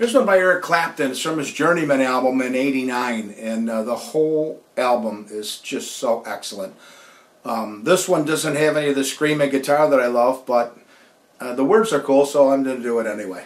This one by Eric Clapton. It's from his Journeyman album in '89, and the whole album is just so excellent. This one doesn't have any of the screaming guitar that I love, but the words are cool, so I'm going to do it anyway.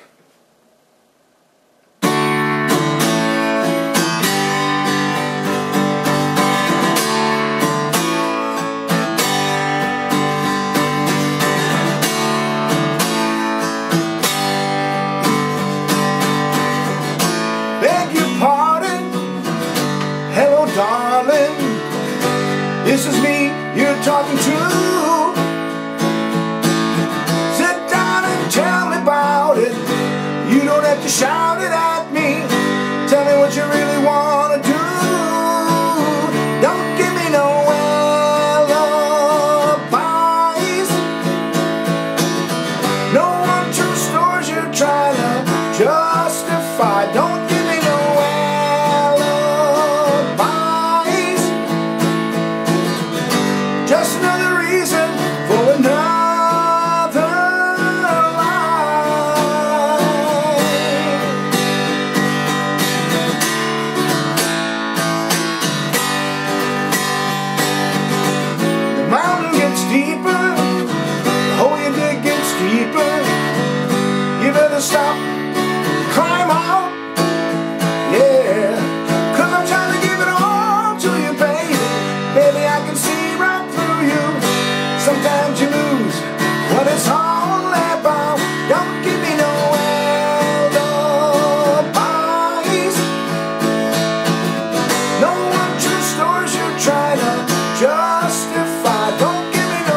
Darling, this is me you're talking to. Sit down and tell me about it. You don't have to shout it at me. Tell me what you really want to do. Don't give me no alibis, no untrue stories you're trying to justify. Don't give me no stop, climb out, yeah, 'cause I'm trying to give it all to you, baby. Baby, I can see right through you. Sometimes you lose what it's all about. Don't give me no alibis, no untrue stories you're trying to justify. Don't give me no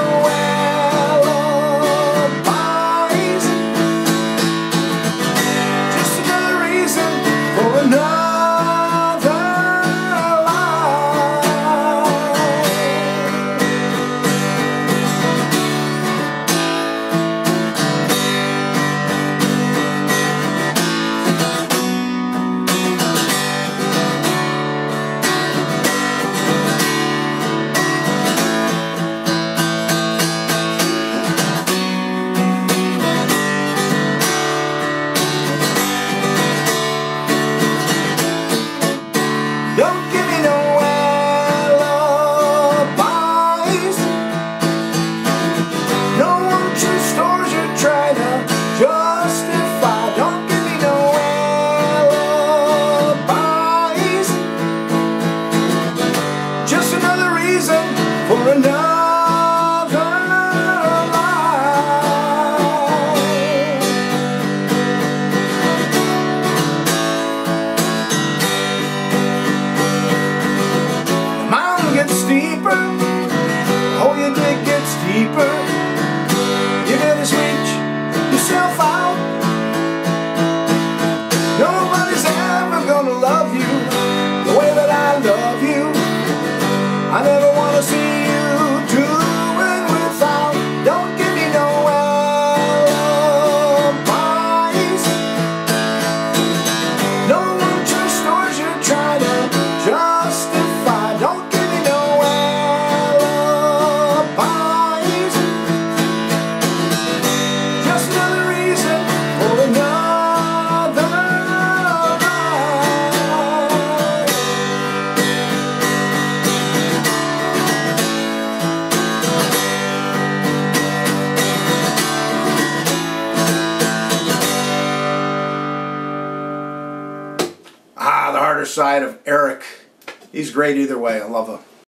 I never want to see you doing without. Don't give me no alibis, no untrue stories you're trying to justify. Don't give me no alibis, just another reason for another life. The harder side of Eric. He's great either way. I love him.